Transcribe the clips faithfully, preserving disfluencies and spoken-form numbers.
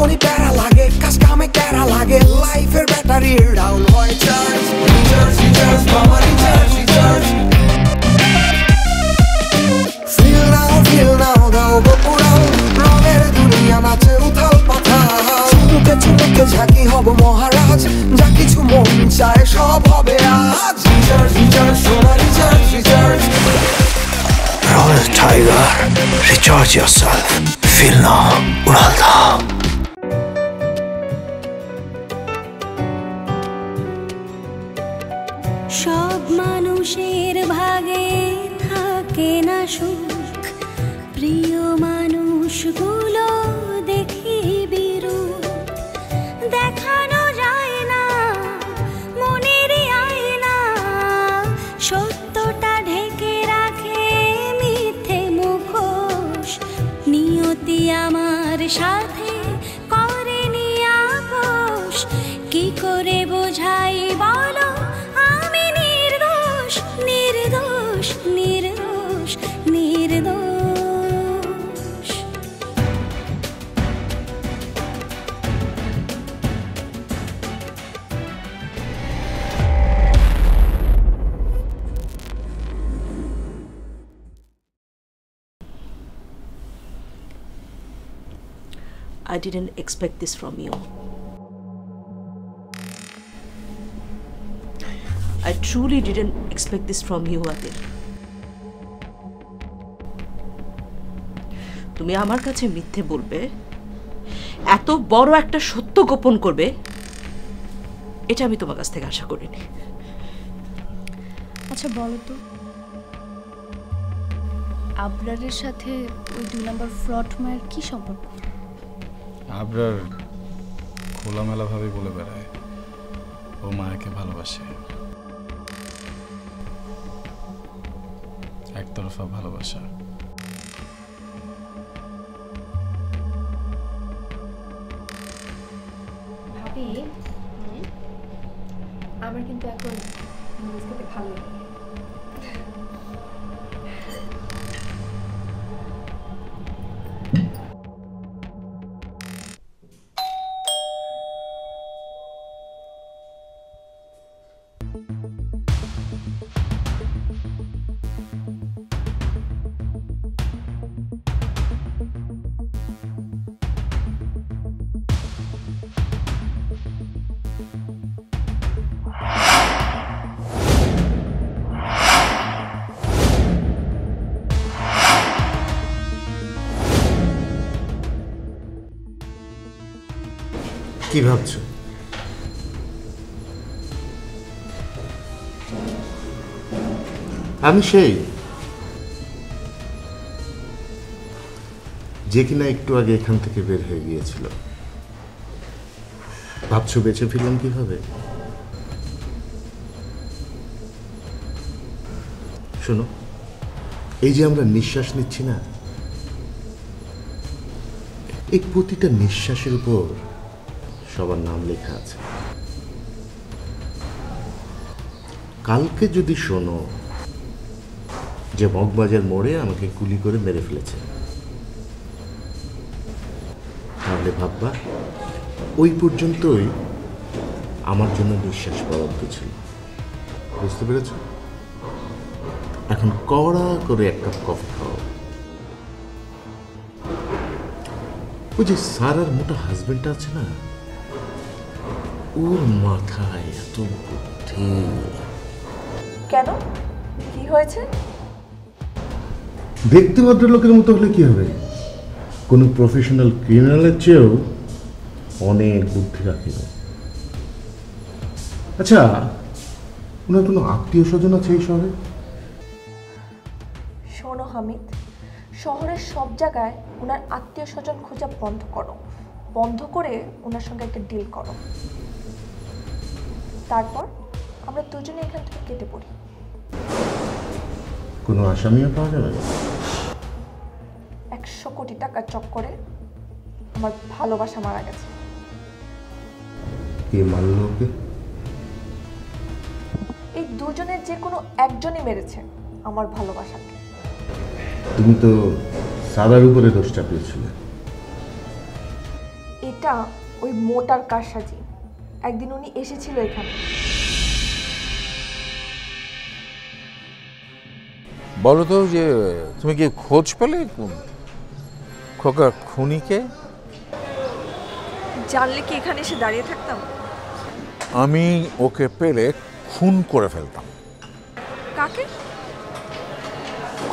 khoni tera lage kaska me tera lage life er battery down hoy charge charge charge power charge charge feel now feel now go pura roner duniya na che uthal patha chumuke chumuke jhaki hobo maharaj ja kichu mon chae shob hobe aaj charge charge sonari charge charge roller tiger recharge yourself feel now ural da সব মানুষের ভাগে থাকে না সুখ প্রিয় মানুষগুলো দেখি বিরূপ দেখানো যায় না মনের আয়না সত্যটা ঢেকে রাখে মিথ্যে মুখোশ নিয়তি আমার সাথে করেনি আপোষ কি করে বোঝাই বলো নির্দোষ নির্দোষ I didn't expect this from you. I truly didn't expect this from you, Adir. তুমি আমার কাছে মিথ্যে বলবে, এত বড় একটা সত্য গোপন করবে, এটা আমি তোমার কাছ থেকে আশা করিনি। আচ্ছা বলো তো, আবরারের সাথে ওই দুই নম্বর ফ্রড মায়ের কি সম্পর্ক? আবরার খোলামেলাভাবে বলে বেড়ায়, ও মায়াকে ভালোবাসে। একতরফা ভালোবাসা। ভাবি, আমার কিন্তু এখন নিজেকে ভালো লাগে। কি ভাবছো? আমি সেই যে কিনা একটু আগে এখান থেকে বের হয়ে গিয়েছিল। ভাবছো বেঁচে ফিরলাম কিভাবে? শোনো, এই যে আমরা নিঃশ্বাস নিচ্ছি না, এই প্রতিটা নিঃশ্বাসের উপর সবার নাম লেখা আছে। কালকে যদি শোনো যে মগবাজার মোড়ে আমাকে গুলি করে মেরে ফেলেছে, তাহলে ভাববা ওই পর্যন্তই আমার জন্য বিশ্বাস বরাদ্দ ছিল। বুঝতে পেরেছ? এখন কড়া করে এক কাপ কফি খাও। ওই যে সারার মোটা হাজবেন্ড আছে না, ওর মাথায় এত বুদ্ধি। কেন, কি হয়েছে? দেখতে ভদ্রলোকের মতো হলে কি হবে? কোনো প্রফেশনাল ক্রিমিনালের চেয়েও অনেক বুদ্ধি রাখে। আচ্ছা, ওনার কোনো আত্মীয় স্বজন আছে এই শহরে? শোনো হামিদ, শহরের সব জায়গায় ওনার আত্মীয় স্বজন খোঁজা বন্ধ করো। বন্ধ করে ওনার সঙ্গে একটা ডিল করো, তারপর আমরা দুজনে এখান থেকে কেটে পড়ি। কোনো আসামিও পাওয়া যাবে না। একশো কোটি টাকা চক্করে আমার ভালোবাসা মারা গেছে। কে মারলো ওকে? এই দুজনের যে কোনো একজনই মেরেছে আমার ভালোবাসাকে। তুমি তো সাদার উপরে দোষ চাপিয়েছিলে। এটা ওই মোটার কারসাজি। একদিন উনি এসেছিল এখানে। বলো তো যে তুমি কি খোঁজ পেলে খোকা খুনিকে? জানলে কি এখানে এসে দাঁড়িয়ে থাকতাম? আমি ওকে পেলে খুন করে ফেলতাম। কাকে?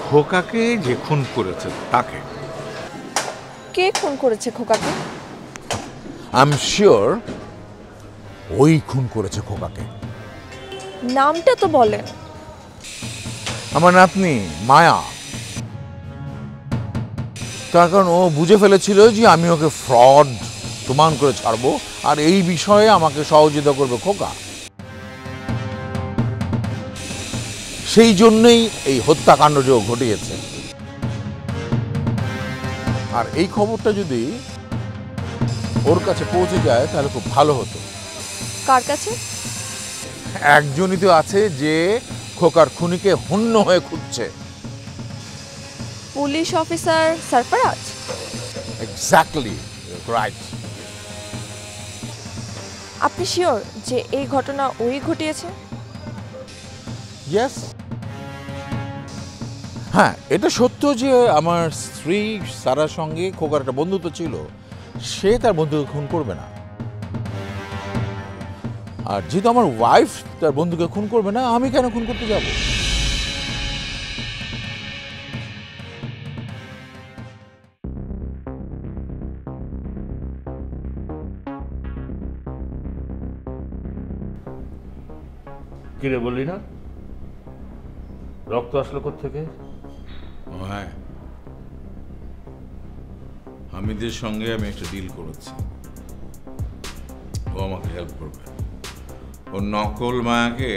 খোকাকে, যে খুন করেছে তাকে। কে খুন করেছে খোকাকে? আই এম শিওর ওই খুন করেছে খোকাকে। নামটা তো বলেন। আমার নাতনি মায়া। তার কারণ ও বুঝে ফেলেছিল যে আমি ওকে ফ্রড প্রমাণ করে ছাড়বো, আর এই বিষয়ে আমাকে সহযোগিতা করবে খোকা। সেই জন্যই এই হত্যাকাণ্ড যে ঘটিয়েছে। আর এই খবরটা যদি ওর কাছে পৌঁছে যায় তাহলে খুব ভালো হতো। কার কাছে? একজনই তো আছে যে খোকার খুনিকে হুন্ন হয়ে খুঁজছে। Police officer Sarfaraz. Exactly right. আপনি শিওর যে এই ঘটনা ওই ঘটিয়েছে? ইয়েস। হ্যাঁ, এটা সত্য যে আমার স্ত্রী সারার সঙ্গে খোকার একটা বন্ধুত্ব ছিল। সে তার বন্ধুকে খুন করবে না, আর যেহেতু আমার ওয়াইফ তার বন্ধুকে খুন করবে না, আমি কেন খুন করতে যাব? কিরে বললি না রক্ত আসলো কোত্থেকে? হ্যাঁ, হামিদের সঙ্গে আমি একটা ডিল করেছি, ও আমাকে হেল্প করবে। ও নকল মায়াকে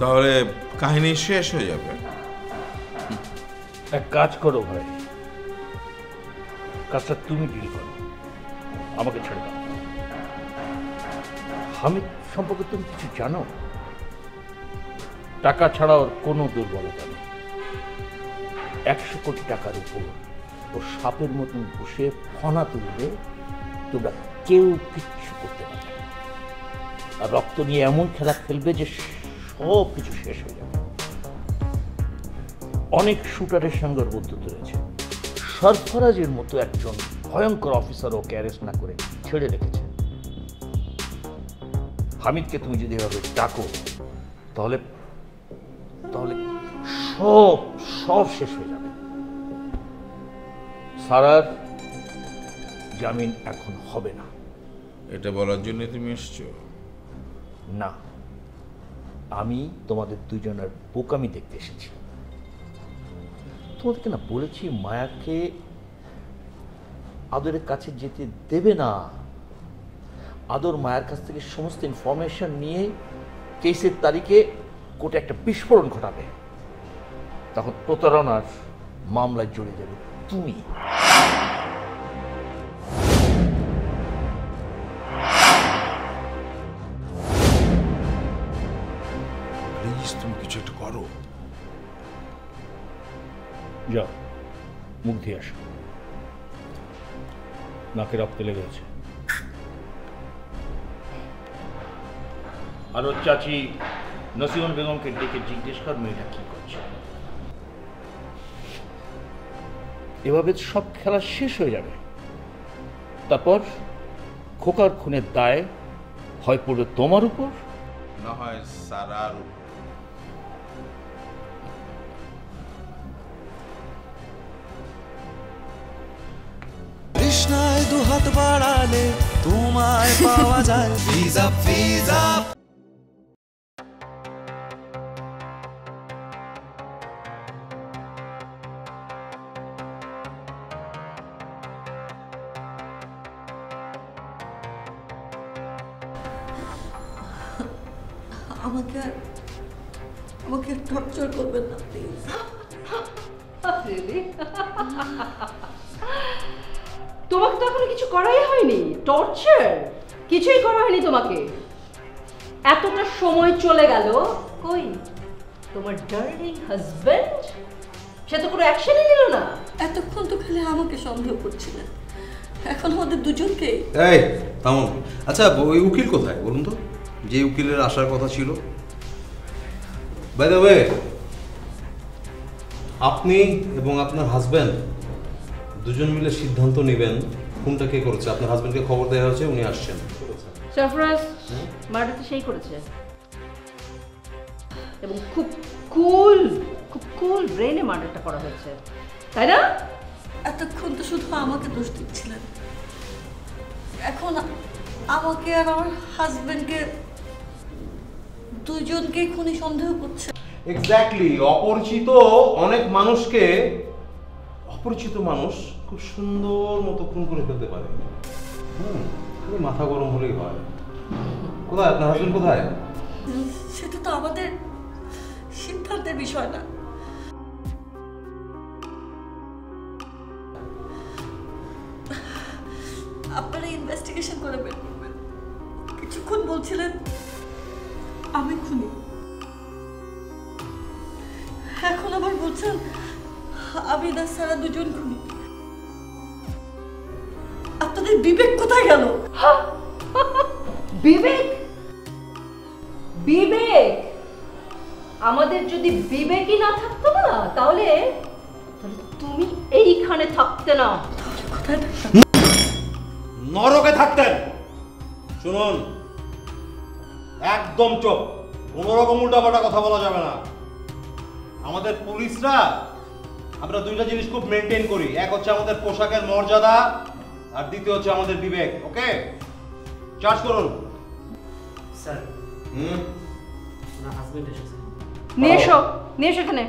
তাহলে কাহিনী শেষ হয়ে যাবে। এক কাজ করো ভাই, কাজটা তুমি ডিল করো, আমাকে ছেড়ে দাও। হামিদ সম্পর্কে তুমি কিছু জানো? টাকা ছাড়া ওর কোনো দুর্বলতা নেই। একশো কোটি টাকার উপর ও সাপের মতন বসে ফনা তুলবে, তোমরা কেউ কিচ্ছু করতে পারবে না। আর রক্ত নিয়ে এমন খেলা খেলবে যে সব কিছু শেষ হয়ে যাবে। অনেক শুটারের সঙ্গে ওর বন্ধুত্ব রয়েছে। সরফরাজের মতো একজন ভয়ঙ্কর অফিসার ওকে অ্যারেস্ট না করে ছেড়ে রেখেছে। হামিদকে তুমি যদি এভাবে ডাকো তাহলে তাহলে সব সব শেষ হয়ে যাবে। সারার জামিন এখন হবে না। এটা বলার জন্য তুমি এসছো? না, আমি তোমাদের দুজনের বোকামি দেখতে এসেছি। তোমাদেরকে না বলেছি মায়াকে আদরের কাছে যেতে দেবে না? আদর মায়ের কাছ থেকে সমস্ত ইনফরমেশন নিয়ে কেসের তারিখে কোর্টে একটা বিস্ফোরণ ঘটাবে, তখন প্রতারণার মামলায় জড়িয়ে যাবে তুমি। প্লিজ তুমি কিছু একটা করো। যাও, মুখ দিয়ে আসো, নাকে রক্ত লেগে আছে। আর ওর চাচি নসিমন বেগমকে ডেকে জিজ্ঞেস কর মেয়েটা কি করছে। এভাবে সব খেলা শেষ হয়ে যাবে। তারপর খোকার খুনের দায় হয় পড়বে তোমার উপর, না হয় সারার উপর। কৃষ্ণায় দু হাত বাড়ালে তোমায় পাওয়া যায়। ভিজা ভিজা আমাকে আমাকে টর্চার করবেন না প্লিজ। তোমাকে তো এখনো কিছু করাই হয়নি। টর্চার কিছুই করা হয়নি তোমাকে। এতটা সময় চলে গেল কই তোমার ডার্লিং হাজবেন্ড সে তো পুরো অ্যাকশনই নিল না। এতক্ষণ তো খালি আমাকে সন্দেহ করছিল, এখন ওদের দুজনকে। এই থামুন, আচ্ছা ওই উকিল কোথায় বলুন তো, যে উকিলের আসার কথা ছিল? বাই দ্য ওয়ে, আপনি এবং আপনার হাজবেন্ড দুজন মিলে সিদ্ধান্ত নেবেন কোনটা কে করেছে। আপনার হাজবেন্ডকে খবর দেওয়া হয়েছে, উনি আসছেন। সরফরাজ মার্ডার তো সেই করেছে, এবং খুব কুল খুব কুল ব্রেনে মার্ডারটা করা হয়েছে, তাই না? এতক্ষণ তো শুধু আমাকে দোষ দিচ্ছিলেন, এখন আমাকে আর আমার হাজবেন্ডকে দুজনকে খুনি সন্দেহ করছে। এক্স্যাক্টলি, অপরিচিত অনেক মানুষকে অপরিচিত মানুষ খুব সুন্দর মতো খুন করে ফেলতে পারে। হুম, খুবই মাথা গরম হলেই হয়। কোথায় আপনার হাজবেন্ড, কোথায়? সেটা তো আমাদের সিদ্ধান্তের বিষয় না। আপনারা ইনভেস্টিগেশন করে বের করবেন। কিছুক্ষণ বলছিলেন আমি খুনি, এখন আবার বলছেন আবিদ আর সারা দুজন খুনি। আপনাদের বিবেক কোথায় গেল? বিবেক, বিবেক আমাদের যদি বিবেকই না থাকতো না, তাহলে তুমি এইখানে থাকতে না। কোথায় থাকতে? নরকে থাকতেন। শুনুন, একদম চোখ, কোনো রকম উল্টাপাল্টা কথা বলা যাবে না। আমাদের পুলিশরা, আমরা দুইটা জিনিস খুব মেনটেন করি, এক হচ্ছে আমাদের পোশাকের মর্যাদা, আর দ্বিতীয় হচ্ছে আমাদের বিবেক। ওকে, চার্জ করুন। স্যার, হুম, না হাজবেন্ড এসেছে, নিয়ে এসো, নিয়ে এসো এখানে।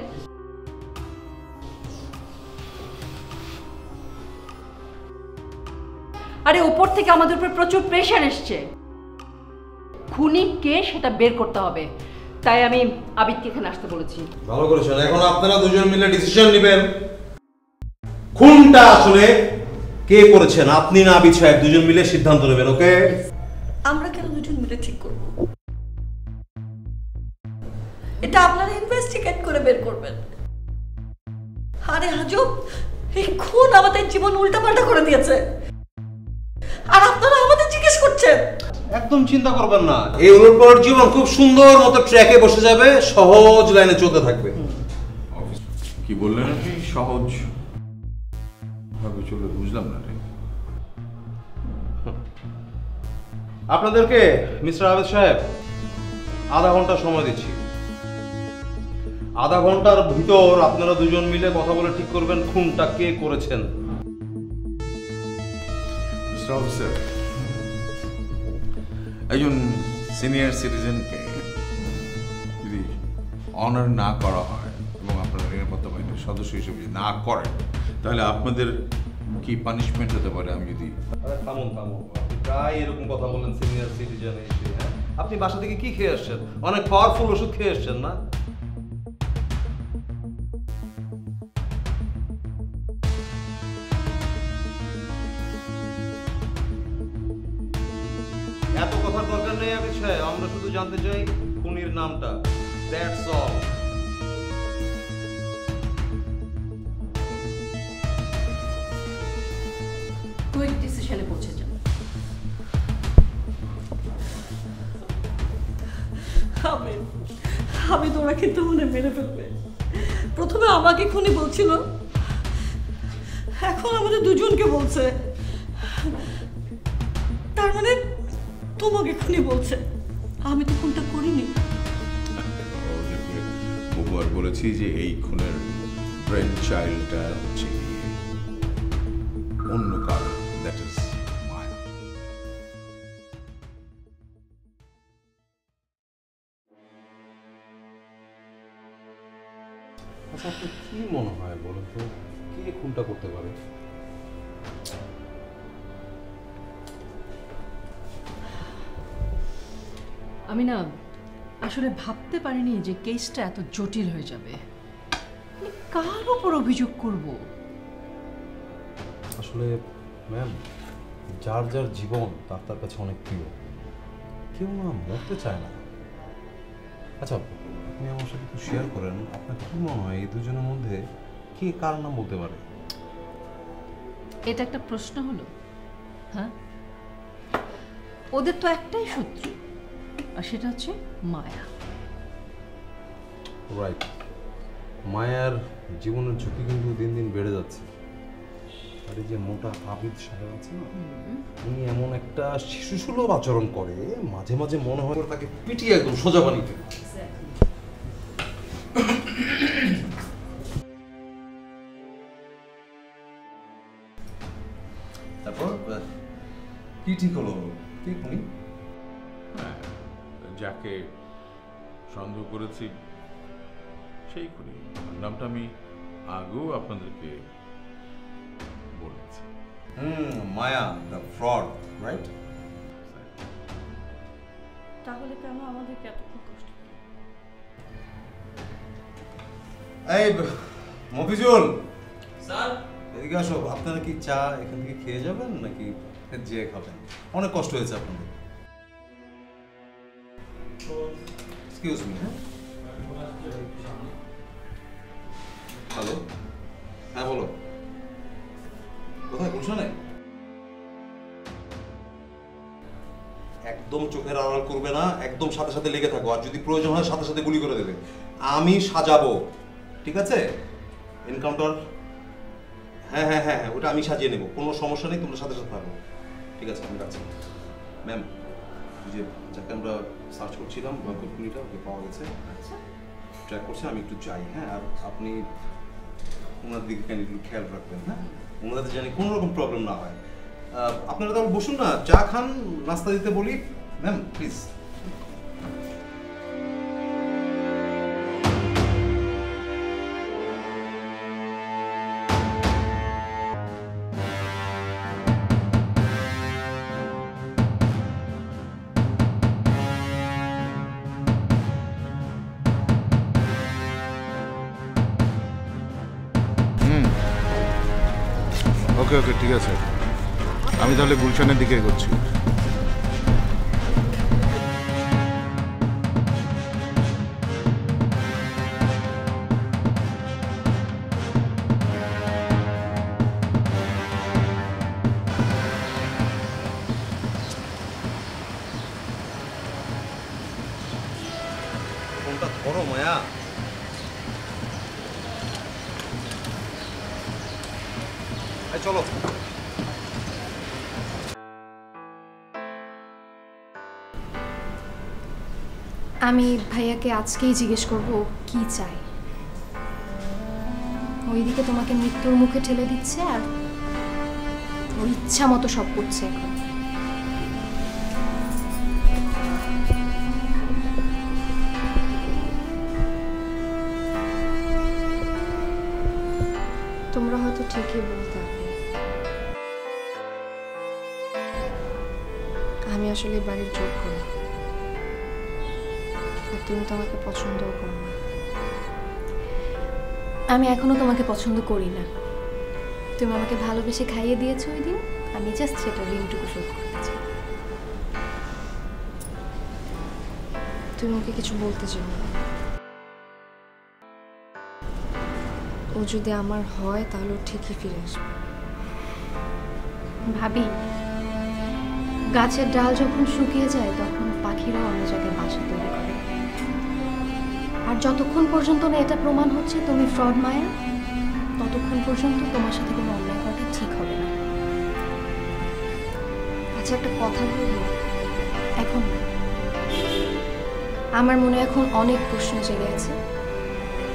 আরে উপর থেকে আমাদের উপরে প্রচুর প্রেশার আসছে, খুনি কে সেটা বের করতে হবে, তাই আমি আবিদকে এখানে আসতে বলেছি। ভালো করেছেন, এখন আপনারা দুজন মিলে ডিসিশন নেবেন খুনটা আসলে কে করেছেন। আপনি না আবিদ সাহেব দুজন মিলে সিদ্ধান্ত নেবেন। ওকে, আমরা কেন দুজন মিলে ঠিক করব, এটা আপনারা ইনভেস্টিগেট করে বের করবেন। আরে হাজব, এই খুন আমাদের জীবন উল্টাপাল্টা করে দিয়েছে, আর আপনারা আমাদের জিজ্ঞেস করছেন। একদম চিন্তা করবেন না, এই উল্টাপাল্টা জীবন খুব সুন্দর মতো ট্র্যাকে বসে যাবে, সহজ লাইনে চলতে থাকবে। কি বললেন আপনি? সহজ ভাবে চলে, বুঝলাম না। আপনাদেরকে মিস্টার আবেদ সাহেব আধা ঘন্টা সময় দিচ্ছি, আধা ঘন্টার ভিতর আপনারা দুজন মিলে কথা বলে ঠিক করবেন খুনটা কে করেছেন। মিস্টার অফিসার, একজন সিনিয়র সিটিজেনকে যদি অনার না করা হয় এবং আপনারা নিরাপত্তা বাহিনীর সদস্য হিসেবে না করেন, তাহলে আপনাদের কি পানিশমেন্ট হতে পারে? আমি যদি থামুন থামুন, প্রায় এরকম কথা বলেন সিনিয়র সিটিজেন। আপনি বাসা থেকে কি খেয়ে আসছেন? অনেক পাওয়ারফুল ওষুধ খেয়ে আসছেন না? এত কথার দরকার নেই আবিদ সাহেব, আমরা শুধু জানতে চাই খুনির নামটা, দ্যাটস অল। কুইক ডিসিশনে পৌঁছে যান। আমি আমি তোরা কিন্তু মনে মেরে ফেলবে। প্রথমে আমাকে খুনি বলছিল, এখন আমাদের দুজনকে বলছে, তার মানে তোমাকে খুনি বলছে। আমি তো খুনটা করিনি, ওভার বলেছি যে এই খুনের ব্রেইন চাইল্ডটা হচ্ছে অন্য কারণ। দ্যাট ইজ কি মনে হয় বলো তো, কে খুনটা করতে পারে? আমি না আসলে ভাবতে পারিনি যে কেসটা এত জটিল হয়ে যাবে। কার উপর অভিযোগ করব? আসলে ম্যাম, যার যার জীবন তার তার কাছে অনেক প্রিয়, কেউ না মরতে চায় না। আচ্ছা আপনি আমার সাথে একটু শেয়ার করেন, আপনার কি মনে হয় এই দুজনের মধ্যে কে কার নাম বলতে পারে? এটা একটা প্রশ্ন হলো। হ্যাঁ, ওদের তো একটাই শত্রু, আর সেটা হচ্ছে মায়া। রাইট, মায়ার জীবনের ঝুঁকি কিন্তু দিন দিন বেড়ে যাচ্ছে। আর এই যে মোটা আবিদ সাহেব আছে না, উনি এমন একটা শিশুসুলভ আচরণ করে, মাঝে মাঝে মনে হয় তাকে পিটিয়ে একদম সোজা বানিয়ে দেয়। তারপর কি ঠিক হলো? ঠিক উনি যাকে সন্দেহ করেছি সেই খুনি, নামটা আমি আগেও আপনাদেরকে বলেছি। Hmm, Maya the fraud, right? তাহলে কেন আমাদের এত কষ্ট? এই মফিজুল স্যার এদিকে আসো। আপনারা কি চা এখান থেকে খেয়ে যাবেন নাকি যে খাবেন? অনেক কষ্ট হয়েছে আপনাদের। Excuse me. হ্যাঁ হ্যালো, হ্যাঁ বলো। কোথায়? গুলশানে? একদম চোখের আড়াল করবে না, একদম সাথে সাথে লেগে থাকো, আর যদি প্রয়োজন হয় সাথে সাথে গুলি করে দেবে। আমি সাজাবো, ঠিক আছে? এনকাউন্টার? হ্যাঁ হ্যাঁ হ্যাঁ ওটা আমি সাজিয়ে নেবো, কোনো সমস্যা নেই, তোমরা সাথে সাথে থাকো। ঠিক আছে, আমি রাখছি। ম্যাম, যে যাকে আমরা সার্চ করছিলাম কুকুরটা, ওকে পাওয়া গেছে, ট্র্যাক করছে। আমি একটু চাই। হ্যাঁ, আর আপনি ওনার দিকে একটু খেয়াল রাখবেন। হ্যাঁ, ওনাদের জানি কোনো রকম প্রবলেম না হয়। আপনারা তো বসুন না, চা খান, নাস্তা দিতে বলি। Ma'am please. ওকে ওকে ঠিক আছে, আমি তাহলে গুলশানের দিকে এগোচ্ছি। ফোনটা ধরো মায়া। চলো আমি ভাইয়াকে আজকেই জিজ্ঞেস করবো কি চাই। ওইদিকে তোমাকে মৃত্যুর মুখে ঠেলে দিচ্ছে, আর ওর ইচ্ছা মতো সব করছে। এখন তোমরা হয়তো ঠিকই বলতে, আমি আসলে বাড়ির যোগ্য না, আর তুমি তো আমাকে পছন্দও করো না। আমি এখনো তোমাকে পছন্দ করি না। তুমি আমাকে ভালোবেসে খাইয়ে দিয়েছো ওই দিন, আমি জাস্ট সেটা ঋণটুকু শোধ করতে চাই। তুমি আমাকে কিছু বলতে চাও না। ও যদি আমার হয় তাহলে ঠিকই ফিরে আসবে। ভাবি, গাছের ডাল যখন শুকিয়ে যায় তখন পাখিরাও অন্য জায়গায় বাসা তৈরি করে। আর যতক্ষণ পর্যন্ত না এটা প্রমাণ হচ্ছে তুমি ফ্রড মায়া, ততক্ষণ পর্যন্ত তোমার সাথে কোনো অন্যায় করাটা ঠিক হবে না। আচ্ছা একটা কথা বলবো? এখন আমার মনে এখন অনেক প্রশ্ন জেগে আছে,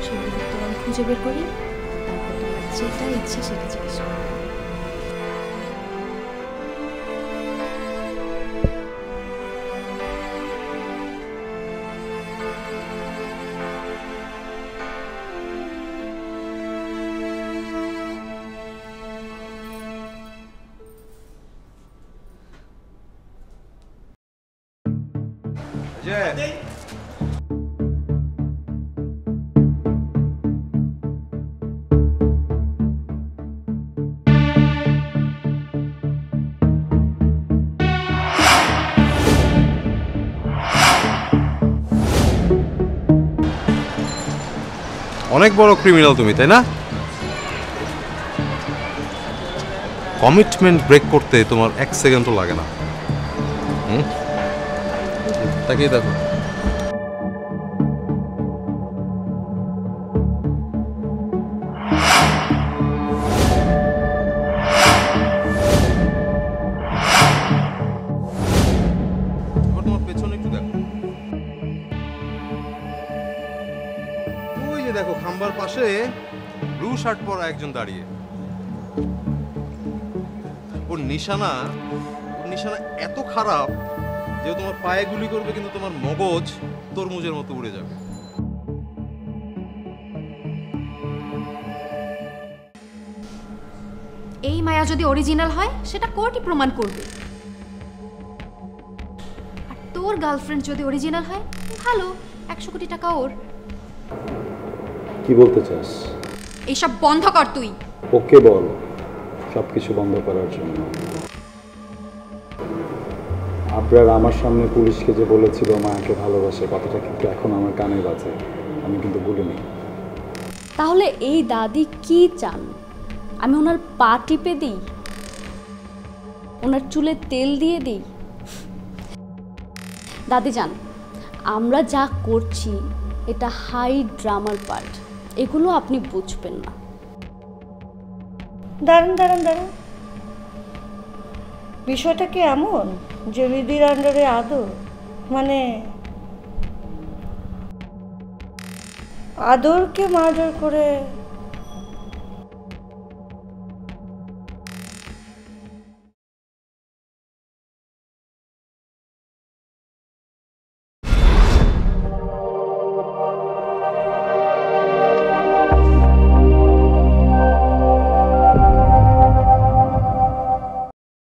সেগুলো তোমার খুঁজে বের করি, তারপর তোমার যেটা ইচ্ছে সেটা জিজ্ঞেস করো। Thank you. অনেক বড় ক্রিমিনাল তুমি, তাই না? কমিটমেন্ট ব্রেক করতে তোমার এক সেকেন্ডও লাগে না। হুম, তাকিয়ে দেখো। দেখো খাম্বার পাশে ব্লু শার্ট পরা একজন দাঁড়িয়ে, ওর নিশানা ওর নিশানা এত খারাপ যে তোমার পায়ে গুলি করবে, কিন্তু তোমার মগজ তরমুজের মতো উড়ে যাবে। এই মায়া যদি অরিজিনাল হয় সেটা কোর্টই প্রমাণ করবে, আর তোর গার্লফ্রেন্ড যদি অরিজিনাল হয় ভালো, একশো কোটি টাকা ওর। কি বলতে চাস? এইসব বন্ধ কর তুই। ওকে বল সবকিছু বন্ধ করার জন্য। আপনার আমার সামনে পুলিশকে যে বলেছিল মাকে ভালোবাসে, কথাটা কিন্তু এখন আমার কানে বাজে, আমি কিন্তু বলিনি। তাহলে এই দাদি কি চান? আমি ওনার পা টিপে দিই, ওনার চুলে তেল দিয়ে দিই? দাদি যান, আমরা যা করছি এটা হাই ড্রামার পার্ট, এগুলো আপনি বুঝবেন না। দাঁড়ান দাঁড়ান দাঁড়ান, বিষয়টা কি এমন যে রিদির আন্ডারে আদৌ মানে আদরকে মার্ডার করে